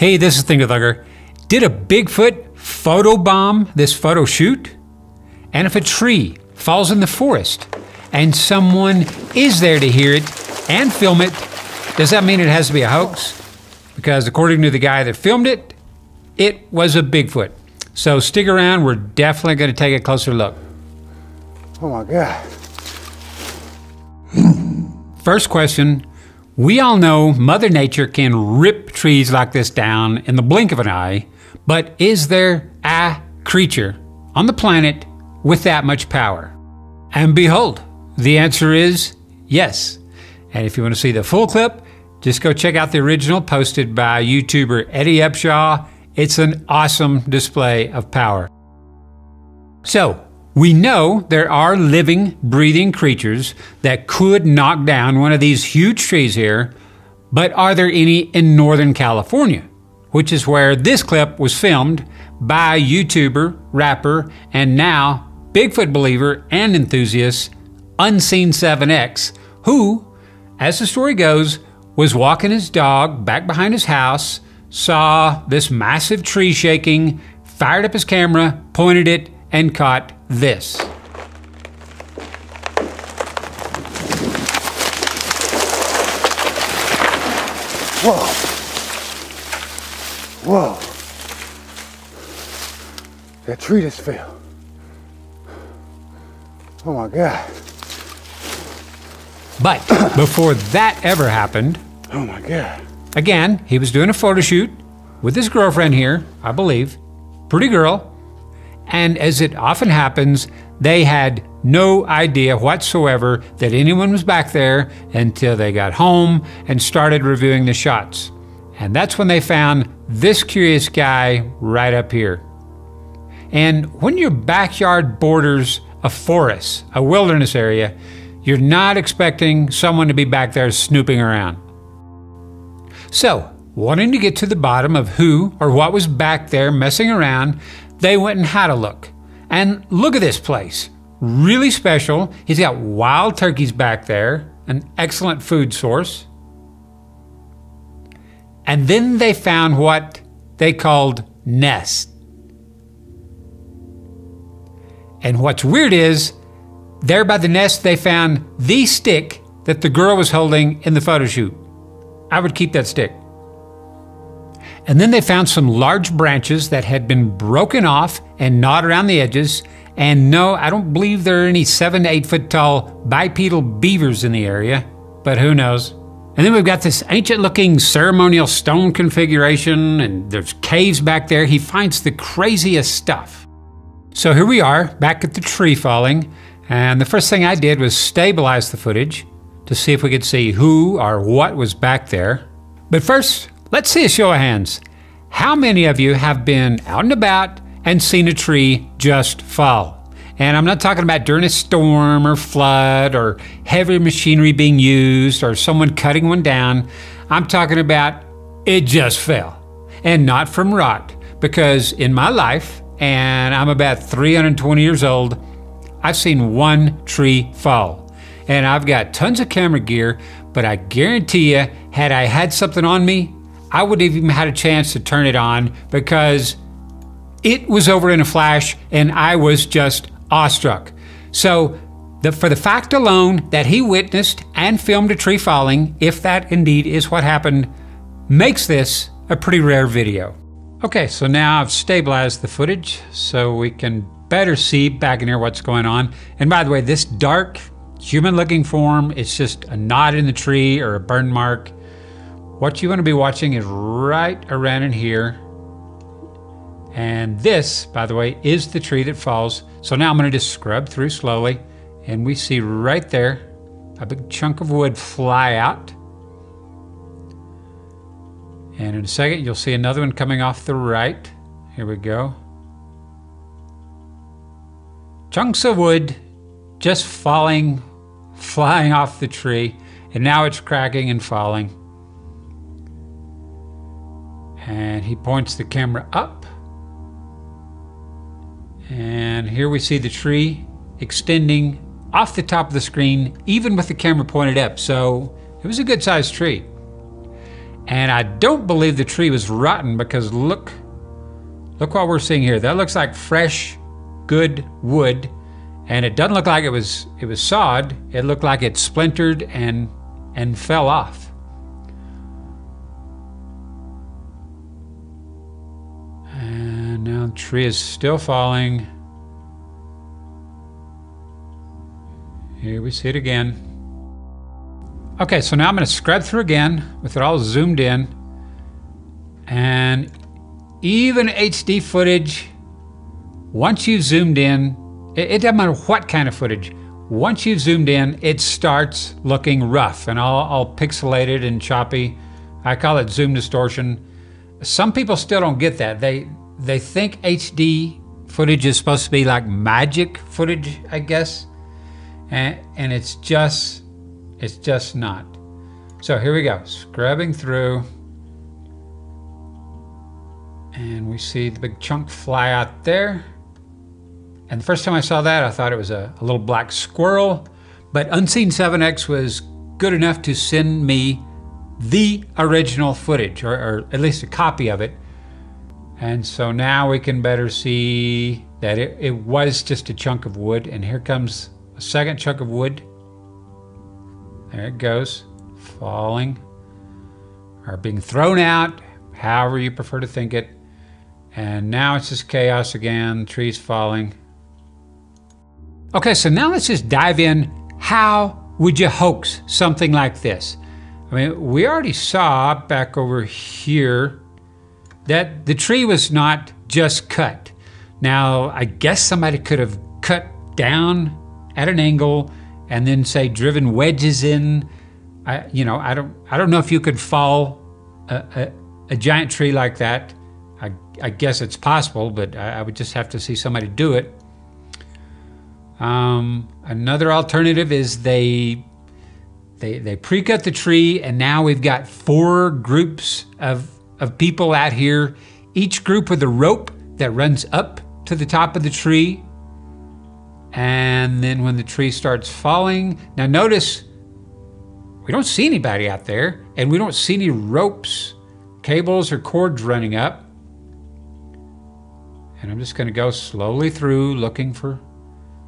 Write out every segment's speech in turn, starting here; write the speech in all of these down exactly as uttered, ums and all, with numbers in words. Hey, this is ThinkerThunker. Did a Bigfoot photobomb this photo shoot? And if a tree falls in the forest and someone is there to hear it and film it, does that mean it has to be a hoax? Because according to the guy that filmed it, it was a Bigfoot. So stick around, we're definitely gonna take a closer look. Oh my God. First question, we all know Mother Nature can rip trees like this down in the blink of an eye, but is there a creature on the planet with that much power? And behold, the answer is yes. And if you want to see the full clip, just go check out the original posted by YouTuber Eddie Upshaw. It's an awesome display of power. So, we know there are living, breathing creatures that could knock down one of these huge trees here, but are there any in Northern California? Which is where this clip was filmed by YouTuber, rapper, and now Bigfoot believer and enthusiast, UnseenSeven X, who, as the story goes, was walking his dog back behind his house, saw this massive tree shaking, fired up his camera, pointed it, and caught this. Whoa. Whoa. That tree just fell. Oh my God. But before that ever happened, oh my God. Again, he was doing a photo shoot with his girlfriend here, I believe, pretty girl. And as it often happens, they had no idea whatsoever that anyone was back there until they got home and started reviewing the shots. And that's when they found this curious guy right up here. And when your backyard borders a forest, a wilderness area, you're not expecting someone to be back there snooping around. So, wanting to get to the bottom of who or what was back there messing around, they went and had a look. And look at this place, really special. He's got wild turkeys back there, an excellent food source. And then they found what they called nests. And what's weird is, there by the nest, they found the stick that the girl was holding in the photo shoot. I would keep that stick. And then they found some large branches that had been broken off and gnawed around the edges. And no, I don't believe there are any seven to eight foot tall bipedal beavers in the area, but who knows? And then we've got this ancient looking ceremonial stone configuration, and there's caves back there. He finds the craziest stuff. So here we are back at the tree falling. And the first thing I did was stabilize the footage to see if we could see who or what was back there. But first, let's see a show of hands. How many of you have been out and about and seen a tree just fall? And I'm not talking about during a storm or flood or heavy machinery being used or someone cutting one down. I'm talking about it just fell, and not from rot, because in my life, and I'm about three hundred twenty years old, I've seen one tree fall, and I've got tons of camera gear, but I guarantee you, had I had something on me, I wouldn't have even had a chance to turn it on, because it was over in a flash and I was just awestruck. So the, for the fact alone that he witnessed and filmed a tree falling, if that indeed is what happened, makes this a pretty rare video. Okay, so now I've stabilized the footage so we can better see back in here what's going on. And by the way, this dark human looking form, it's just a knot in the tree or a burn mark. What you want to be watching is right around in here. And this, by the way, is the tree that falls. So now I'm going to just scrub through slowly, and we see right there a big chunk of wood fly out. And in a second, you'll see another one coming off the right. Here we go. Chunks of wood just falling, flying off the tree, and now it's cracking and falling. And he points the camera up. And here we see the tree extending off the top of the screen, even with the camera pointed up. So it was a good sized tree. And I don't believe the tree was rotten because look, look what we're seeing here. That looks like fresh, good wood. And it doesn't look like it was it was sawed. It looked like it splintered and and fell off. And now the tree is still falling. Here we see it again. Okay, so now I'm going to scrub through again with it all zoomed in. And even H D footage, once you've zoomed in, it, it doesn't matter what kind of footage, once you've zoomed in, it starts looking rough and all, all pixelated and choppy. I call it zoom distortion. Some people still don't get that. They, they think H D footage is supposed to be like magic footage, I guess. And, and it's just, it's just not. So here we go, scrubbing through. And we see the big chunk fly out there. And the first time I saw that, I thought it was a, a little black squirrel, but Unseen Seven X was good enough to send me the original footage, or, or at least a copy of it. And so now we can better see that it, it was just a chunk of wood, and here comes second chunk of wood. There it goes, falling or being thrown out, however you prefer to think it. And now it's just chaos again, trees falling. Okay, so now let's just dive in. How would you hoax something like this? I mean, we already saw back over here that the tree was not just cut. Now, I guess somebody could have cut down at an angle and then say driven wedges in. I, you know, I don't, I don't know if you could fall a, a, a giant tree like that. I, I guess it's possible, but I, I would just have to see somebody do it. Um, another alternative is they, they, they pre-cut the tree, and now we've got four groups of, of people out here, each group with a rope that runs up to the top of the tree. And then when the tree starts falling, now notice we don't see anybody out there, and we don't see any ropes, cables, or cords running up. And I'm just going to go slowly through looking for,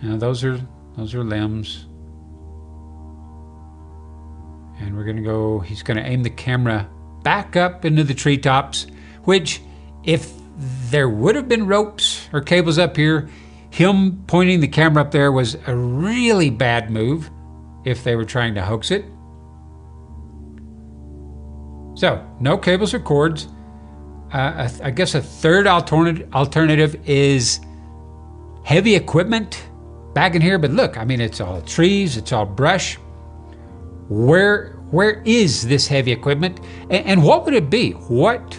you know, those are those are limbs. And we're going to go, he's going to aim the camera back up into the treetops, which if there would have been ropes or cables up here, him pointing the camera up there was a really bad move if they were trying to hoax it. So, no cables or cords. Uh, I, I guess a third alternative alternative is heavy equipment back in here, but look, I mean, it's all trees, it's all brush. Where where is this heavy equipment? And, and what would it be? What,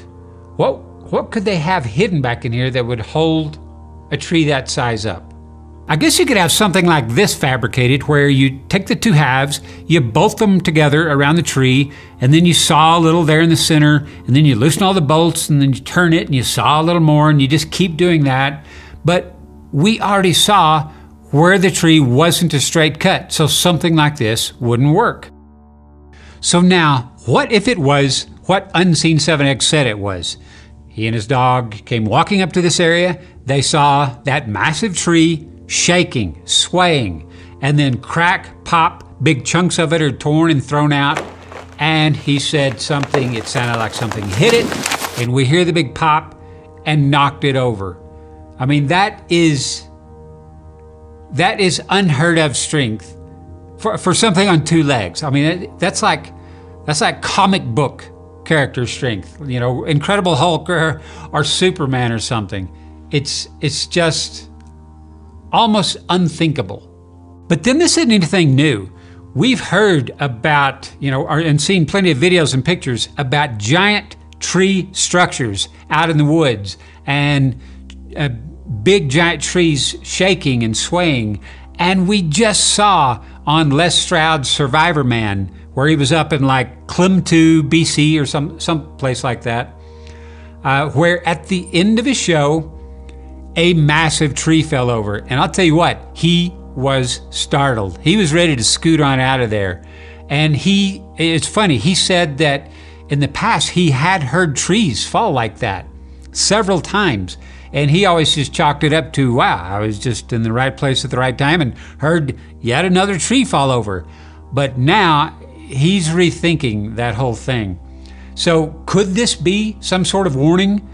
what, what could they have hidden back in here that would hold a tree that size up? I guess you could have something like this fabricated, where you take the two halves, you bolt them together around the tree, and then you saw a little there in the center, and then you loosen all the bolts, and then you turn it, and you saw a little more, and you just keep doing that. But we already saw where the tree wasn't a straight cut, so something like this wouldn't work. So now, what if it was what Unseen Seven X said it was? He and his dog came walking up to this area. They saw that massive tree shaking, swaying, and then crack, pop, big chunks of it are torn and thrown out. And he said something, it sounded like something hit it, and we hear the big pop and knocked it over. I mean, that is, that is unheard of strength for, for something on two legs. I mean, that's like, that's like comic book character strength, you know, Incredible Hulk or, or Superman or something. It's, it's just almost unthinkable. But then this isn't anything new. We've heard about, you know, and seen plenty of videos and pictures about giant tree structures out in the woods, and uh, big giant trees shaking and swaying. And we just saw on Les Stroud's Survivorman, where he was up in like Clem two B C or some, some place like that, uh, where at the end of his show, a massive tree fell over. And I'll tell you what, he was startled. He was ready to scoot on out of there. And he, it's funny, he said that In the past, he had heard trees fall like that several times, and he always just chalked it up to, wow, I was just in the right place at the right time and heard yet another tree fall over. But now he's rethinking that whole thing. So could this be some sort of warning?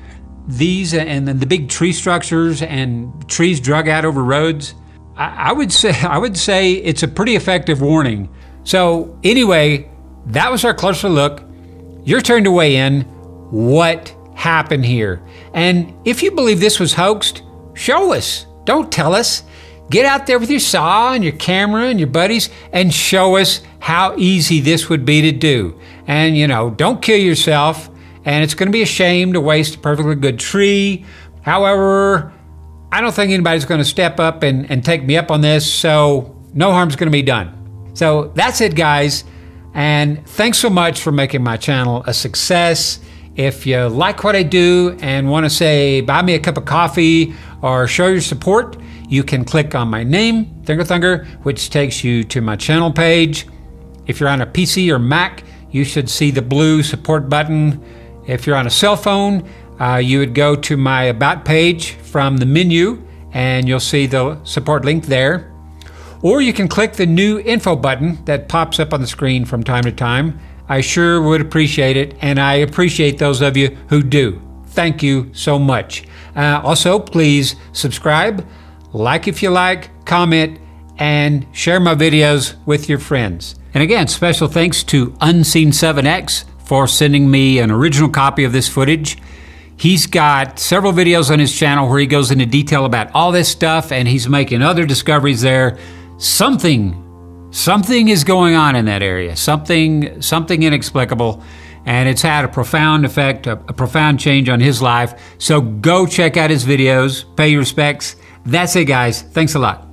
These and then the big tree structures and trees drug out over roads. I, I would say I would say it's a pretty effective warning. So anyway, that was our closer look. Your turn to weigh in. What happened here? And if you believe this was hoaxed, show us. Don't tell us. Get out there with your saw and your camera and your buddies and show us how easy this would be to do. And you know, don't kill yourself. And it's going to be a shame to waste a perfectly good tree. However, I don't think anybody's going to step up and, and take me up on this, so no harm's going to be done. So that's it, guys. And thanks so much for making my channel a success. If you like what I do and want to say, buy me a cup of coffee or show your support, you can click on my name, ThinkerThunker, which takes you to my channel page. If you're on a P C or Mac, you should see the blue support button. If you're on a cell phone, uh, you would go to my About page from the menu and you'll see the support link there. Or you can click the new info button that pops up on the screen from time to time. I sure would appreciate it, and I appreciate those of you who do. Thank you so much. Uh, also, please subscribe, like if you like, comment, and share my videos with your friends. And again, special thanks to UnseenSeven X for sending me an original copy of this footage. He's got several videos on his channel where he goes into detail about all this stuff, and he's making other discoveries there. Something, something is going on in that area, something, something inexplicable, and it's had a profound effect, a, a profound change on his life. So go check out his videos, pay your respects. That's it, guys. Thanks a lot.